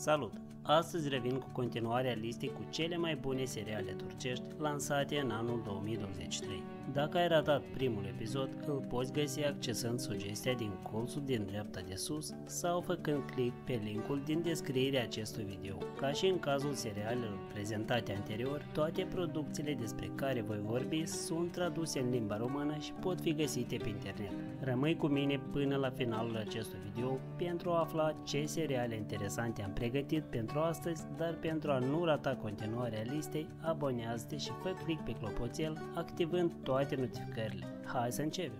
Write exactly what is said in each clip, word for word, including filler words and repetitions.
Salut! Astăzi revin cu continuarea listei cu cele mai bune seriale turcești lansate în anul două mii douăzeci și trei. Dacă ai ratat primul episod, îl poți găsi accesând sugestia din colțul din dreapta de sus sau făcând click pe linkul din descrierea acestui video. Ca și în cazul serialelor prezentate anterior, toate producțiile despre care voi vorbi sunt traduse în limba română și pot fi găsite pe internet. Rămâi cu mine până la finalul acestui video pentru a afla ce seriale interesante am pregătit pentru astăzi, dar pentru a nu rata continuarea listei, abonează-te și fă click pe clopoțel activând toate notificările. Hai să începem!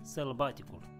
Sălbaticul.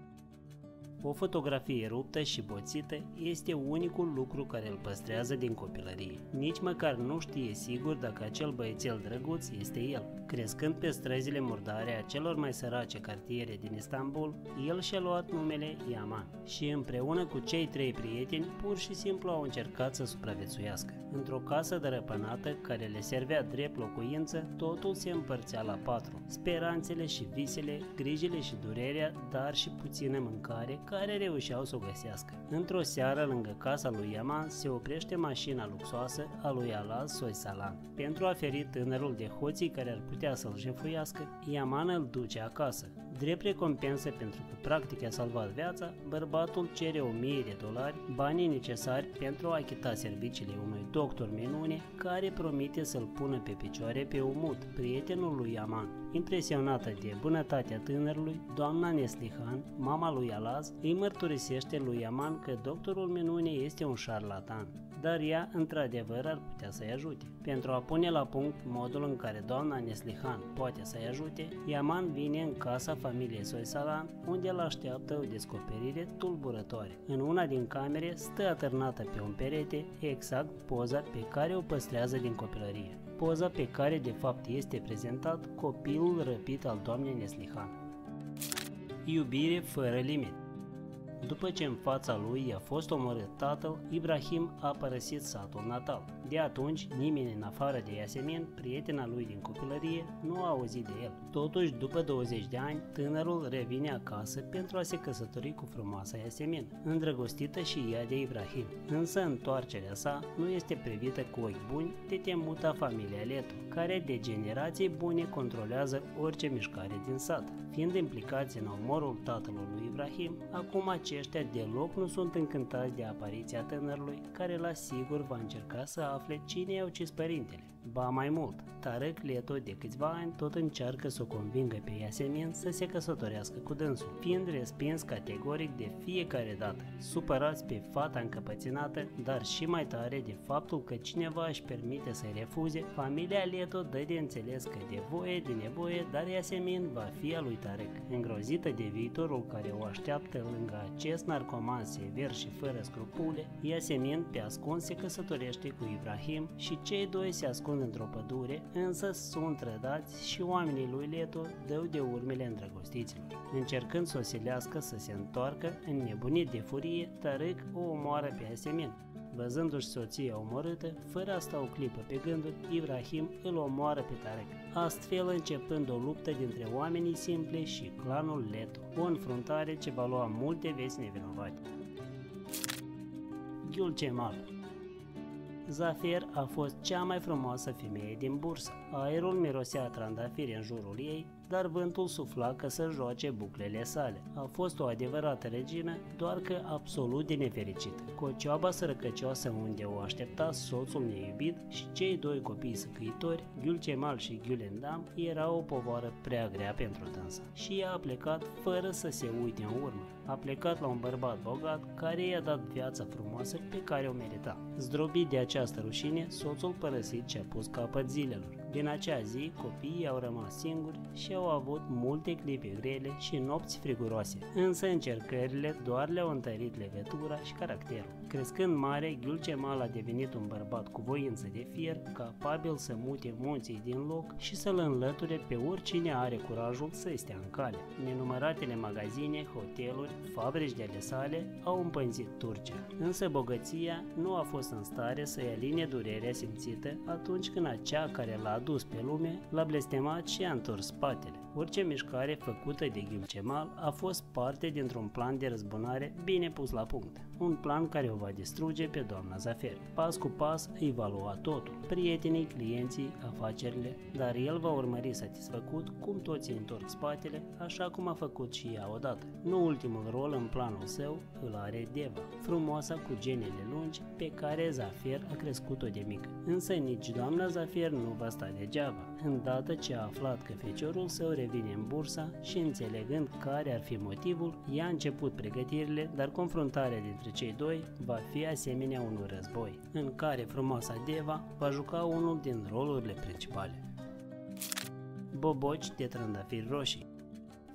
O fotografie ruptă și boțită este unicul lucru care îl păstrează din copilărie. Nici măcar nu știe sigur dacă acel băiețel drăguț este el. Crescând pe străzile murdare a celor mai sărace cartiere din Istanbul, el și-a luat numele Yaman și împreună cu cei trei prieteni pur și simplu au încercat să supraviețuiască. Într-o casă dărăpânată care le servea drept locuință, totul se împărțea la patru. Speranțele și visele, grijile și durerea, dar și puțină mâncare, care reușeau să o găsească. Într-o seară, lângă casa lui Yaman, se oprește mașina luxoasă a lui Ala Soysalan. Pentru a feri tânărul de hoții care ar putea să-l jefuiască, Yaman îl duce acasă. Drept recompensă pentru că practic a salvat viața, bărbatul cere o mie de dolari, banii necesari pentru a achita serviciile unui doctor minune care promite să-l pună pe picioare pe Umut, prietenul lui Yaman. Impresionată de bunătatea tânărului, doamna Neslihan, mama lui Alaz, îi mărturisește lui Yaman că doctorul minunii este un șarlatan, dar ea într-adevăr ar putea să-i ajute. Pentru a pune la punct modul în care doamna Neslihan poate să-i ajute, Yaman vine în casa familiei Soysalan, unde îl așteaptă o descoperire tulburătoare. În una din camere stă atârnată pe un perete exact poza pe care o păstrează din copilărie. Poza pe care de fapt este prezentat copilul răpit al doamnei Neslihan. Iubire fără limite. După ce în fața lui i-a fost omorât tatăl, Ibrahim a părăsit satul natal. De atunci, nimeni în afară de Yasemin, prietena lui din copilărie, nu a auzit de el. Totuși, după douăzeci de ani, tânărul revine acasă pentru a se căsători cu frumoasa Yasemin, îndrăgostită și ea de Ibrahim. Însă întoarcerea sa nu este privită cu ochi buni de temuta familia Leto, care de generații bune controlează orice mișcare din sat. Fiind implicați în omorul tatălui lui Ibrahim, acum aceștia deloc nu sunt încântați de apariția tânărului, care la sigur va încerca să afle cine i-a ucis părintele. Ba mai mult, Tarek Leto de câțiva ani tot încearcă să o convingă pe Yasemin să se căsătorească cu dânsul, fiind respins categoric de fiecare dată, supărați pe fata încăpățânată, dar și mai tare de faptul că cineva își permite să-i refuze, familia Leto dă de înțeles că de voie de nevoie, dar Yasemin va fi a lui Tarek. Îngrozită de viitorul care o așteaptă lângă acest narcoman sever și fără scrupule, Yasemin pe ascuns se căsătorește cu Ibrahim și cei doi se ascund într-o pădure, însă sunt trădați și oamenii lui Leto dău de urmele îndrăgostiților. Încercând să o silească să se întoarcă, înnebunit de furie, Tarek o omoară pe Yasemin. Văzându-și soția omorâtă, fără a sta o clipă pe gânduri, Ibrahim îl omoară pe Tarek, astfel începând o luptă dintre oamenii simpli și clanul Leto, o înfruntare ce va lua multe vieți nevinovate. Gülcemal. Zafer a fost cea mai frumoasă femeie din bursă. Aerul mirosea trandafiri în jurul ei, dar vântul sufla că să joace buclele sale. A fost o adevărată regină, doar că absolut de nefericită. Cocioaba sărăcăcioasă unde o aștepta soțul neiubit și cei doi copii săcăitori, Gülcemal și Ghiulendam, era o povară prea grea pentru dânsa. Și ea a plecat fără să se uite în urmă. A plecat la un bărbat bogat care i-a dat viața frumoasă pe care o merita. Zdrobit de această rușine, soțul părăsit și a pus capăt zilelor. Din acea zi, copiii au rămas singuri și au avut multe clipe grele și nopți friguroase, însă încercările doar le-au întărit legătura și caracterul. Crescând mare, Gülcemal a devenit un bărbat cu voință de fier, capabil să mute munții din loc și să-l înlăture pe oricine are curajul să stea în cale. Nenumăratele magazine, hoteluri, fabrici de ale sale au împânzit Turcia, însă bogăția nu a fost în stare să-i aline durerea simțită atunci când acea care l-a adus pe lume l-a blestemat și a întors spatele. Orice mișcare făcută de Gülcemal a fost parte dintr-un plan de răzbunare bine pus la punct, un plan care o va distruge pe doamna Zafer. Pas cu pas îi va lua totul, prietenii, clienții, afacerile, dar el va urmări satisfăcut cum toți îi întorc spatele, așa cum a făcut și ea odată. Nu ultimul rol în planul său îl are Deva, frumoasa cu genele lungi pe care Zafer a crescut-o de mică. Însă nici doamna Zafer nu va sta degeaba. Îndată ce a aflat că feciorul său revine în bursa și înțelegând care ar fi motivul, ea a început pregătirile, dar confruntarea dintre cei doi va fi asemenea unui război, în care frumoasa Deva va juca unul din rolurile principale. Boboci de trandafiri roșii.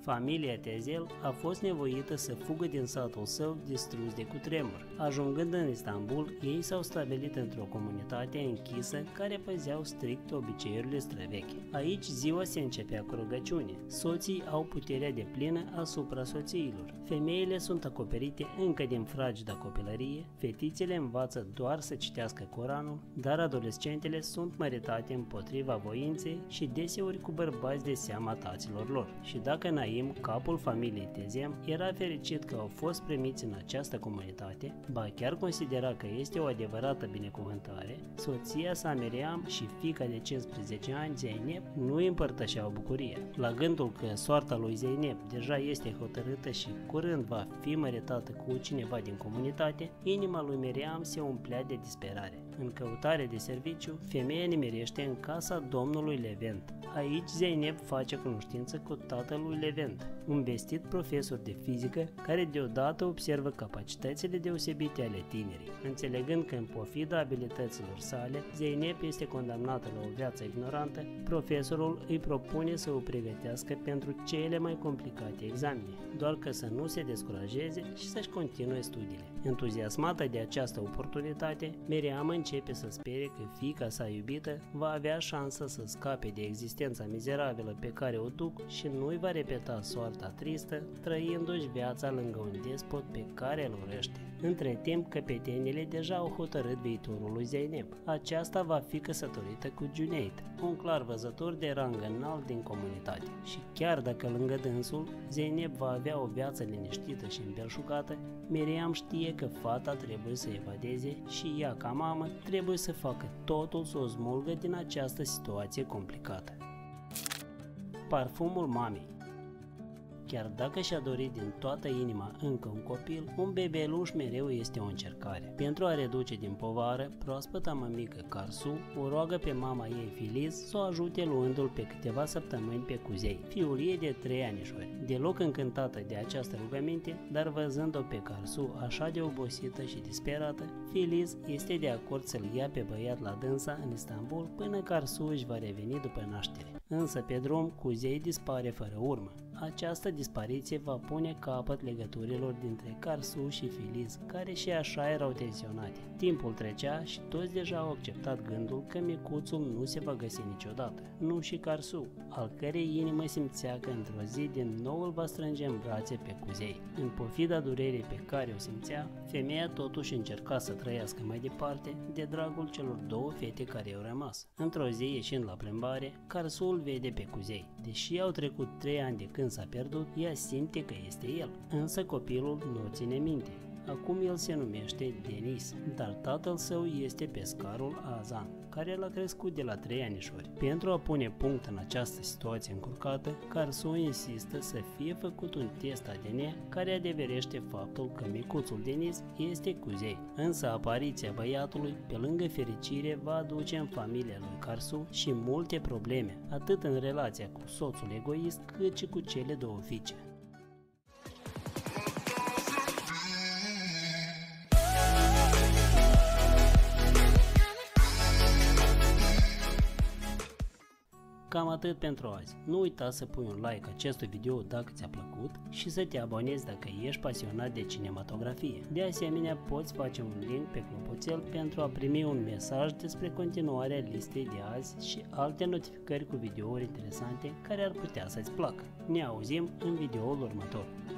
Familia Tezel a fost nevoită să fugă din satul său distrus de cutremur. Ajungând în Istanbul, ei s-au stabilit într-o comunitate închisă care păzeau strict obiceiurile străvechi. Aici ziua se începea cu rugăciune. Soții au puterea de plină asupra soțiilor. Femeile sunt acoperite încă din fragida copilărie, fetițele învață doar să citească Coranul, dar adolescentele sunt măritate împotriva voinței și deseori cu bărbați de seama taților lor. Și dacă înainte capul familiei Tezem, era fericit că au fost primiți în această comunitate, ba chiar considera că este o adevărată binecuvântare, soția sa Meryem și fiica de cincisprezece ani, Zeynep, nu îi împărtășeau bucuria. La gândul că soarta lui Zeynep deja este hotărâtă și curând va fi măritată cu cineva din comunitate, inima lui Meryem se umplea de disperare. În căutare de serviciu, femeia nimerește în casa domnului Levent. Aici Zeynep face cunoștință cu tatălui Levent, un vestit profesor de fizică care deodată observă capacitățile deosebite ale tinerii. Înțelegând că în pofida abilităților sale, Zeynep este condamnată la o viață ignorantă, profesorul îi propune să o pregătească pentru cele mai complicate examene, doar că să nu se descurajeze și să-și continue studiile. Entuziasmată de această oportunitate, Meryem începe să spere că fiica sa iubită va avea șansa să scape de existența mizerabilă pe care o duc și nu-i va repeta soarta tristă, trăindu-și viața lângă un despot pe care îl urăște. Între timp, căpetenile deja au hotărât viitorul lui Zeynep. Aceasta va fi căsătorită cu Junait, un clar văzător de rang înalt din comunitate. Și chiar dacă lângă dânsul, Zeynep va avea o viață liniștită și îmbelșugată, Meryem știe că fata trebuie să evadeze și ea, ca mamă, trebuie să facă totul să o smulgă din această situație complicată. Parfumul mamei. Chiar dacă și-a dorit din toată inima încă un copil, un bebeluș mereu este o încercare. Pentru a reduce din povară, proaspăta mămică Carsu o roagă pe mama ei Filiz să o ajute luându-l pe câteva săptămâni pe Kuzey, fiul ei de trei anișori. Deloc încântată de această rugăminte, dar văzând-o pe Carsu așa de obosită și disperată, Filiz este de acord să-l ia pe băiat la dânsa în Istanbul până Carsu își va reveni după naștere. Însă pe drum, Kuzey dispare fără urmă. Această dispariție va pune capăt legăturilor dintre Carsu și Filiz, care și așa erau tensionate. Timpul trecea și toți deja au acceptat gândul că micuțul nu se va găsi niciodată. Nu și Carsu, al cărei inimă simțea că într-o zi din nou îl va strânge în brațe pe Kuzey. În pofida durerii pe care o simțea, femeia totuși încerca să trăiască mai departe de dragul celor două fete care i-au rămas. Într-o zi, ieșind la plimbare, Carsu îl vede pe Kuzey. Deși au trecut trei ani de când s-a pierdut, ea simte că este el, însă copilul nu ține minte. Acum el se numește Denis, dar tatăl său este pescarul Azan, care l-a crescut de la trei anișori. Pentru a pune punct în această situație încurcată, Carsu insistă să fie făcut un test A D N care adeverește faptul că micuțul Denis este Kuzey. Însă apariția băiatului, pe lângă fericire, va aduce în familia lui Carsu și multe probleme, atât în relația cu soțul egoist, cât și cu cele două fiice. Cam atât pentru azi. Nu uita să pui un like acestui video dacă ți-a plăcut și să te abonezi dacă ești pasionat de cinematografie. De asemenea, poți face un link pe clopoțel pentru a primi un mesaj despre continuarea listei de azi și alte notificări cu videouri interesante care ar putea să-ți placă. Ne auzim în videoul următor.